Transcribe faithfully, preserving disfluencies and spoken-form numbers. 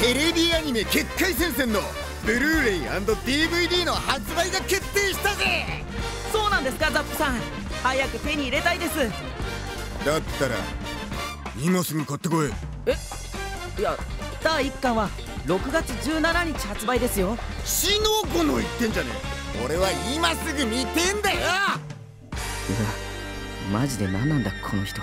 テレビアニメ「結界戦線」のブルーレイ &ディーブイディー の発売が決定したぜ。そうなんですか、ザップさん。早く手に入れたいです。だったら今すぐ買ってこい。えいや、だいいっかんはろくがつじゅうしちにち発売ですよ。死の子の言ってんじゃねえ。俺は今すぐ見てんだよ。うわ、マジで何なんだこの人。